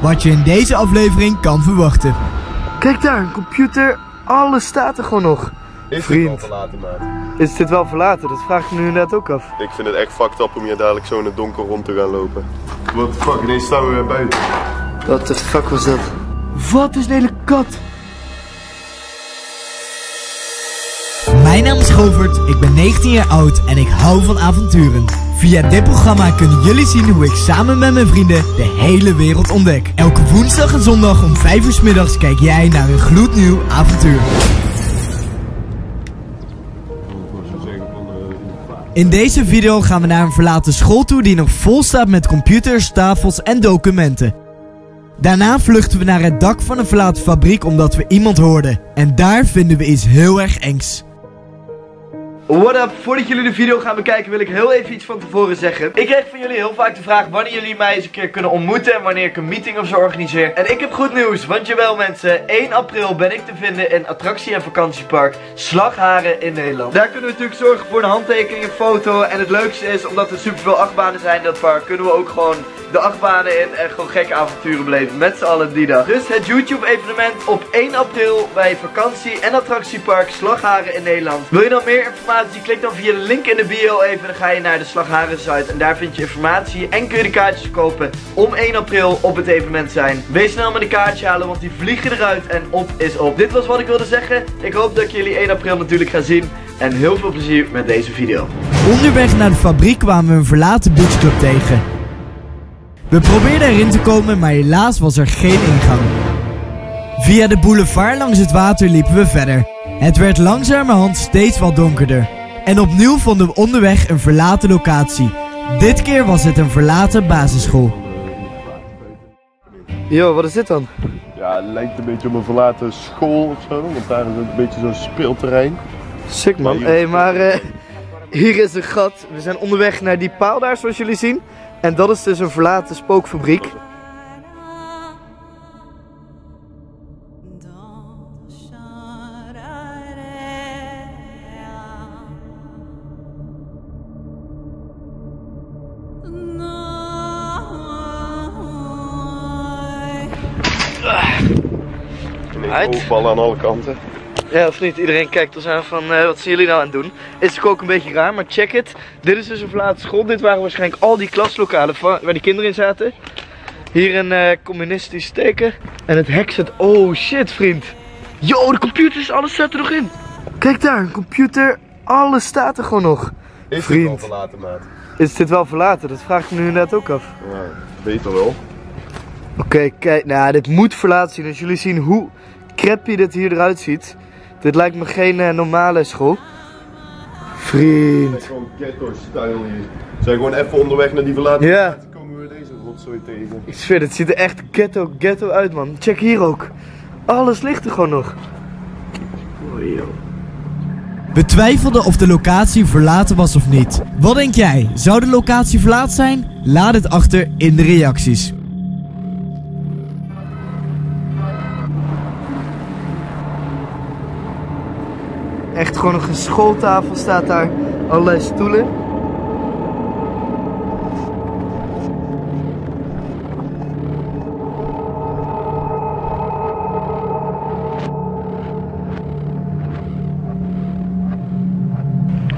Wat je in deze aflevering kan verwachten. Kijk daar, een computer. Alles staat er gewoon nog. Is dit wel verlaten, maat? Is dit wel verlaten? Dat vraag ik me nu net ook af. Ik vind het echt fucked up om hier dadelijk zo in het donker rond te gaan lopen. What the fuck, ineens staan we weer buiten. What the fuck was dat? Wat is een hele kat? Mijn naam is Govert, ik ben 19 jaar oud en ik hou van avonturen. Via dit programma kunnen jullie zien hoe ik samen met mijn vrienden de hele wereld ontdek. Elke woensdag en zondag om 5 uur 's middags kijk jij naar een gloednieuw avontuur. In deze video gaan we naar een verlaten school toe die nog vol staat met computers, tafels en documenten. Daarna vluchten we naar het dak van een verlaten fabriek omdat we iemand hoorden. En daar vinden we iets heel erg engs. What up, voordat jullie de video gaan bekijken wil ik heel even iets van tevoren zeggen. Ik krijg van jullie heel vaak de vraag wanneer jullie mij eens een keer kunnen ontmoeten en wanneer ik een meeting of zo organiseer. En ik heb goed nieuws, want jawel mensen, 1 april ben ik te vinden in attractie- en vakantiepark Slagharen in Nederland. Daar kunnen we natuurlijk zorgen voor een handtekening, een foto. En het leukste is, omdat er superveel achtbanen zijn in dat park, kunnen we ook gewoon de achtbanen in en gewoon gekke avonturen beleven met z'n allen die dag. Dus het YouTube evenement op 1 april bij vakantie- en attractiepark Slagharen in Nederland. Wil je dan meer informatie? Klik dan via de link in de bio even, dan ga je naar de Slagharen site en daar vind je informatie en kun je de kaartjes kopen om 1 april op het evenement zijn. Wees snel met de kaartjes halen, want die vliegen eruit en op is op. Dit was wat ik wilde zeggen. Ik hoop dat ik jullie 1 april natuurlijk gaan zien en heel veel plezier met deze video. Onderweg naar de fabriek kwamen we een verlaten beachclub tegen. We probeerden erin te komen, maar helaas was er geen ingang. Via de boulevard langs het water liepen we verder. Het werd langzamerhand steeds wat donkerder. En opnieuw vonden we onderweg een verlaten locatie. Dit keer was het een verlaten basisschool. Yo, wat is dit dan? Ja, het lijkt een beetje op een verlaten school ofzo. Want daar is het een beetje zo'n speelterrein. Sick man. Hé, maar hier is een gat. We zijn onderweg naar die paal daar, zoals jullie zien. En dat is dus een verlaten spookfabriek. Ballen aan alle kanten. Ja, of niet? Iedereen kijkt ons aan van wat zijn jullie nou aan het doen? Is ook een beetje raar, maar check het. Dit is dus een verlaten school. Dit waren waarschijnlijk al die klaslokalen waar die kinderen in zaten. Hier een communistisch teken. En het hek zit... Oh shit, vriend. Yo, de computers, alles staat er nog in. Kijk daar, een computer. Alles staat er gewoon nog. Is dit wel verlaten, maat? Is dit wel verlaten? Dat vraag ik me nu net ook af. Ja, beter wel. Oké, kijk. Nou, dit moet verlaten zien. Als jullie zien hoe... crappy dat hier eruit ziet. Dit lijkt me geen normale school. Vriend. Het is gewoon ghetto-style hier. Zijn gewoon even onderweg naar die verlaten. Ja. Dan komen we deze rotzooi tegen. Ik zweer, dit ziet er echt ghetto uit, man. Check hier ook. Alles ligt er gewoon nog. Oh, yo. We twijfelden of de locatie verlaten was of niet. Wat denk jij? Zou de locatie verlaten zijn? Laat het achter in de reacties. Echt gewoon nog een schooltafel staat daar, allerlei stoelen.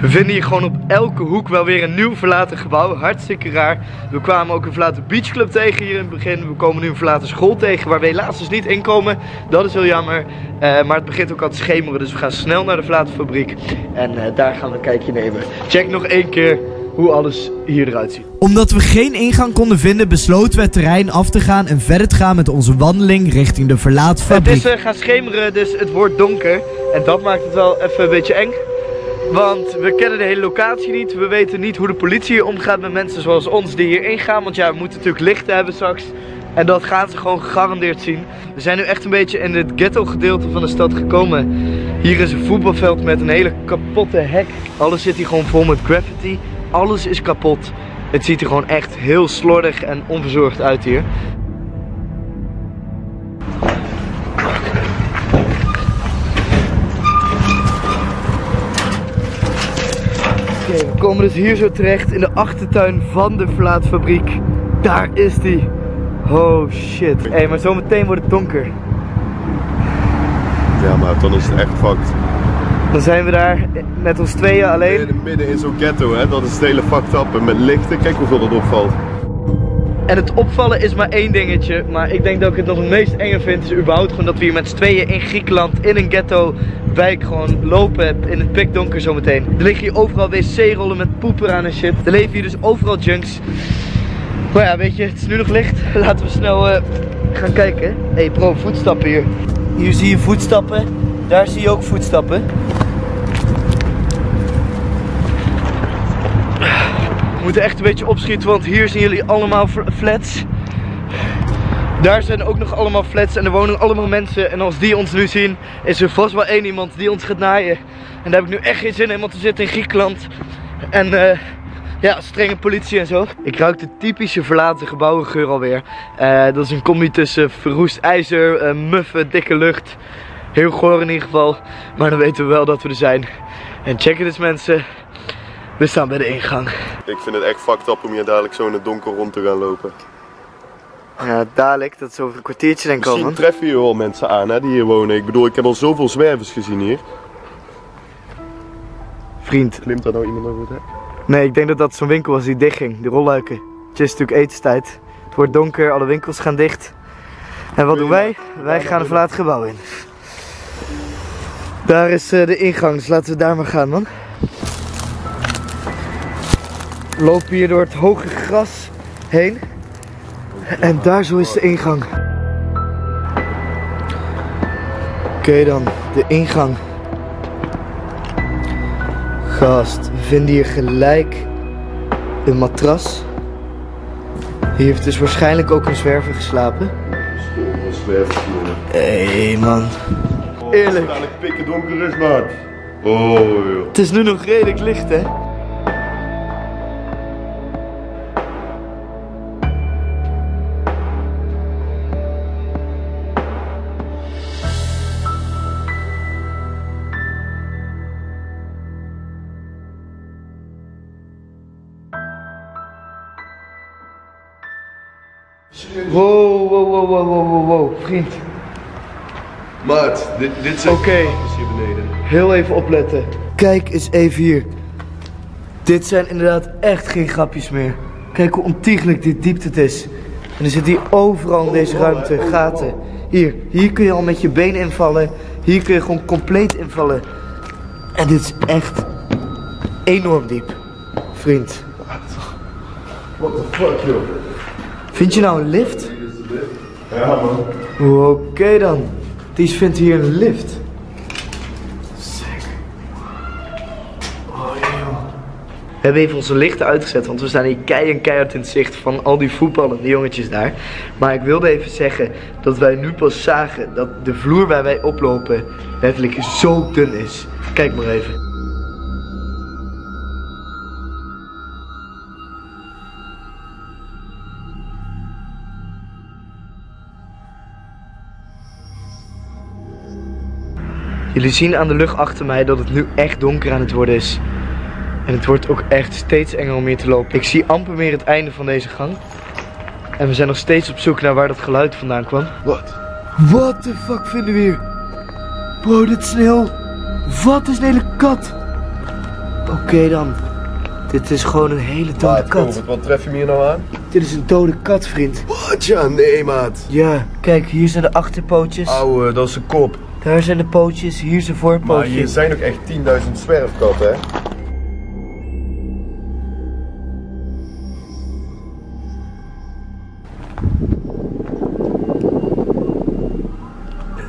We vinden hier gewoon op elke hoek wel weer een nieuw verlaten gebouw. Hartstikke raar. We kwamen ook een verlaten beachclub tegen hier in het begin. We komen nu een verlaten school tegen waar we helaas dus niet inkomen. Dat is heel jammer. Maar het begint ook al te schemeren. Dus we gaan snel naar de verlaten fabriek. En daar gaan we een kijkje nemen. Check nog 1 keer hoe alles hier eruit ziet. Omdat we geen ingang konden vinden, besloten we het terrein af te gaan en verder te gaan met onze wandeling richting de verlaten fabriek. Het is gaan schemeren, dus het wordt donker. En dat maakt het wel even een beetje eng. Want we kennen de hele locatie niet, we weten niet hoe de politie hier omgaat met mensen zoals ons die hier ingaan. Want ja, we moeten natuurlijk lichten hebben straks. En dat gaan ze gewoon gegarandeerd zien. We zijn nu echt een beetje in het ghetto gedeelte van de stad gekomen. Hier is een voetbalveld met een hele kapotte hek. Alles zit hier gewoon vol met graffiti. Alles is kapot. Het ziet er gewoon echt heel slordig en onverzorgd uit hier. Oké, we komen dus hier zo terecht in de achtertuin van de verlaten fabriek. Daar is die. Oh shit. Hé, maar zometeen wordt het donker. Ja, maar dan is het echt fucked. Dan zijn we daar met ons tweeën alleen. Midden in zo'n ghetto, hè? Dat is het hele fucked up. En met lichten, kijk hoeveel dat opvalt. En het opvallen is maar één dingetje, maar ik denk dat ik het nog het meest enge vind is überhaupt gewoon dat we hier met z'n tweeën in Griekenland in een ghetto wijk gewoon lopen in het pikdonker zometeen. Er liggen hier overal wc-rollen met poep eraan en shit. Er leven hier dus overal junks. Maar ja, weet je, het is nu nog licht. Laten we snel gaan kijken. Hé bro, voetstappen hier. Hier zie je voetstappen, daar zie je ook voetstappen. We moeten echt een beetje opschieten, want hier zien jullie allemaal flats. Daar zijn ook nog allemaal flats en er wonen allemaal mensen. En als die ons nu zien, is er vast wel één iemand die ons gaat naaien. En daar heb ik nu echt geen zin in, want we zitten in Griekenland. En ja, strenge politie en zo. Ik ruik de typische verlaten gebouwengeur alweer. Dat is een combi tussen verroest ijzer, muffen, dikke lucht. Heel goor in ieder geval. Maar dan weten we wel dat we er zijn. En check het eens mensen. We staan bij de ingang. Ik vind het echt fucked up om hier dadelijk zo in het donker rond te gaan lopen. Ja, dadelijk, dat is over een kwartiertje denk ik al. Misschien treffen hier wel mensen aan hè, die hier wonen. Ik bedoel, ik heb al zoveel zwervers gezien hier. Vriend. Klimt daar nou iemand over het hek? Nee, ik denk dat dat zo'n winkel was die dicht ging, de rolluiken. Het is natuurlijk etenstijd. Het wordt donker, alle winkels gaan dicht. En wat doen wij? Wij gaan een verlaten gebouw in. Daar is de ingang, dus laten we daar maar gaan man. We lopen hier door het hoge gras heen en daar zo is de ingang. Oké dan, de ingang. Gast, we vinden hier gelijk een matras. Hier heeft dus waarschijnlijk ook een zwerver geslapen. Misschien een zwerver. Hé man. Eerlijk. Het is eigenlijk pikken donker is maar. Oh joh. Het is nu nog redelijk licht hè. Wow, wow, wow, wow, wow, wow, vriend. Maat, dit zijn knappers hier beneden. Heel even opletten. Kijk eens even hier. Dit zijn inderdaad echt geen grapjes meer. Kijk hoe ontiegelijk dit diepte het is. En er zit hier overal in deze ruimte gaten. Hier kun je al met je benen invallen. Hier kun je gewoon compleet invallen. En dit is echt enorm diep, vriend. What the fuck, joh. Vind je nou een lift? Ja man. Oké dan. Ties vindt hier een lift. Sick. Oh joh. We hebben even onze lichten uitgezet, want we staan hier keihard in het zicht van al die voetballende jongetjes daar. Maar ik wilde even zeggen dat wij nu pas zagen dat de vloer waar wij oplopen letterlijk zo dun is. Kijk maar even. Jullie zien aan de lucht achter mij dat het nu echt donker aan het worden is. En het wordt ook echt steeds enger om hier te lopen. Ik zie amper meer het einde van deze gang. En we zijn nog steeds op zoek naar waar dat geluid vandaan kwam. Wat? What the fuck vinden we hier? Bro, dit is een heel... Wat is een hele kat? Oké dan. Dit is gewoon een hele dode kat. Wat tref je me hier nou aan? Dit is een dode kat, vriend. Wat? Ja, nee, maat. Ja, kijk, hier zijn de achterpootjes. Auwe, dat is een kop. Daar zijn de pootjes, hier zijn voorpootjes. Maar hier zijn ook echt 10.000 zwerfkatten, hè?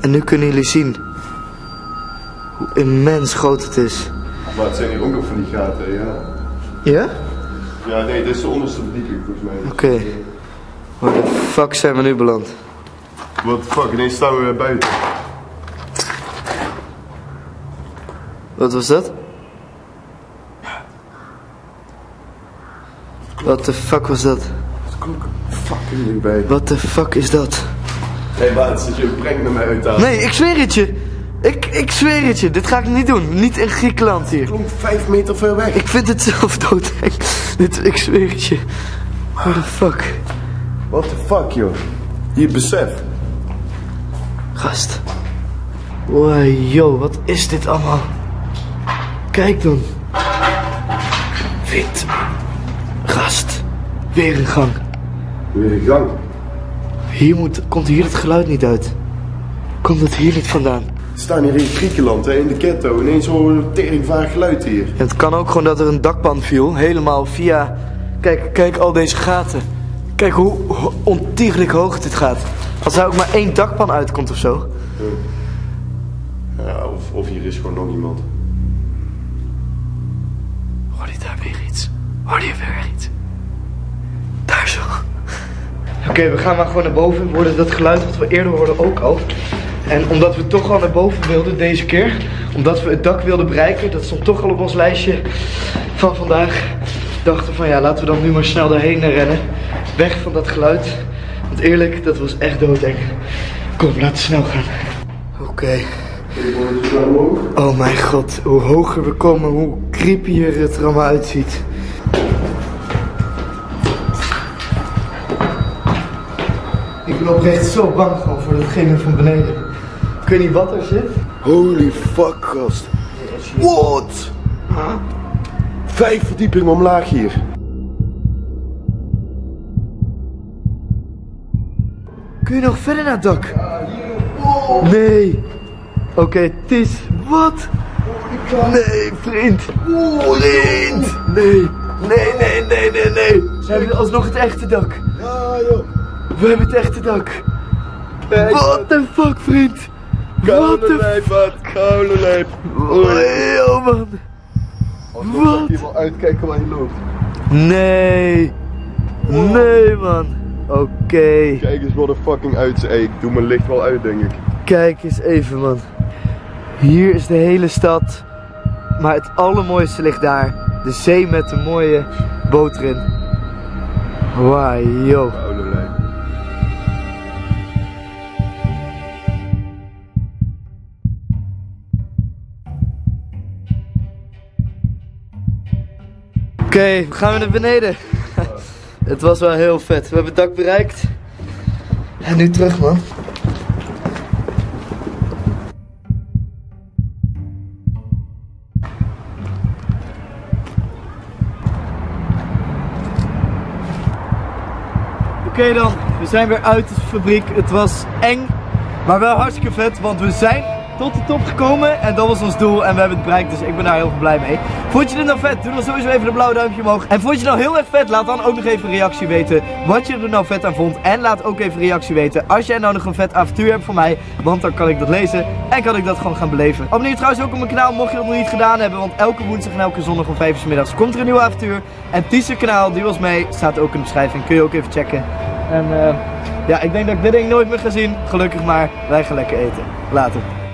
En nu kunnen jullie zien hoe immens groot het is. Maar het zijn hier ook nog van die gaten, ja. Ja? Ja, nee, dit is de onderste verdieping volgens mij. Oké. Waar de fuck zijn we nu beland? What the fuck, ineens staan we weer buiten. Wat was dat? Wat de fuck was dat? Het klonk fucking niet bij. Wat de fuck is dat? Hé hey, maat, zit je breng naar mij uit aan. Nee, ik zweer het je. Ik zweer het je. Dit ga ik niet doen. Niet in Griekenland hier. Het klonk 5 meter ver weg. Ik vind het zelf dood. Ik zweer het je. What the fuck? What the fuck, joh. Je beseft. Gast. Oei, joh, wat is dit allemaal? Kijk dan. Wit. Gast. Weer een gang. Weer een gang? Komt hier het geluid niet uit. Komt het hier niet vandaan? We staan hier in Griekenland, hè, in de ghetto. Ineens horen we een teringvaag geluid hier. Ja, het kan ook gewoon dat er een dakpan viel. Helemaal via... Kijk al deze gaten. Kijk hoe ontiegelijk hoog dit gaat. Als daar ook maar één dakpan uitkomt of zo. Ja, of hier is gewoon nog iemand. Hoor je daar weer iets? Hoor je weer iets? Daar zo. Oké, we gaan maar gewoon naar boven. We hoorden dat geluid wat we eerder hoorden ook al. En omdat we toch al naar boven wilden deze keer, omdat we het dak wilden bereiken, dat stond toch al op ons lijstje van vandaag, dachten van ja, laten we dan nu maar snel daarheen rennen. Weg van dat geluid. Want eerlijk, dat was echt doodeng. Kom, laten we snel gaan. Oké. Oh mijn god, hoe hoger we komen, hoe creepier het er allemaal uitziet. Ik ben oprecht zo bang gewoon voor datgene van beneden. Ik weet niet wat er zit. Holy fuck, gast. What? Huh? 5 verdiepingen omlaag hier. Kun je nog verder naar het dak? Wow. Nee. Oké, Ties. Wat? Nee, vriend. Wow, vriend. Nee. We hebben alsnog het echte dak. Ja, joh. We hebben het echte dak. Kijk, what the fuck, vriend? Koude lijp, wat? Koude lijp. Oh, man. Wat? Ik hier wel uitkijken waar je loopt. Nee. Oh. Nee, man. Oké. Kijk eens wat er fucking uit is. Ik doe mijn licht wel uit, denk ik. Kijk eens even, man. Hier is de hele stad. Maar het allermooiste ligt daar. De zee met de mooie boot erin. Wow, yo. Oké, we gaan weer naar beneden. Het was wel heel vet. We hebben het dak bereikt. En nu terug, man. Oké dan, we zijn weer uit de fabriek. Het was eng, maar wel hartstikke vet, want we zijn... tot de top gekomen en dat was ons doel en we hebben het bereikt, dus ik ben daar heel blij mee. Vond je dit nou vet? Doe dan sowieso even een blauw duimpje omhoog. En vond je het nou heel erg vet? Laat dan ook nog even een reactie weten wat je er nou vet aan vond. En laat ook even een reactie weten als jij nou nog een vet avontuur hebt voor mij, want dan kan ik dat lezen en kan ik dat gewoon gaan beleven. Abonneer je trouwens ook op mijn kanaal mocht je dat nog niet gedaan hebben, want elke woensdag en elke zondag om 5 uur 's middags komt er een nieuw avontuur. En Ties' kanaal, die was mee, staat ook in de beschrijving, kun je ook even checken. En ja, ik denk dat ik dit ding nooit meer ga zien. Gelukkig maar, wij gaan lekker eten. Later.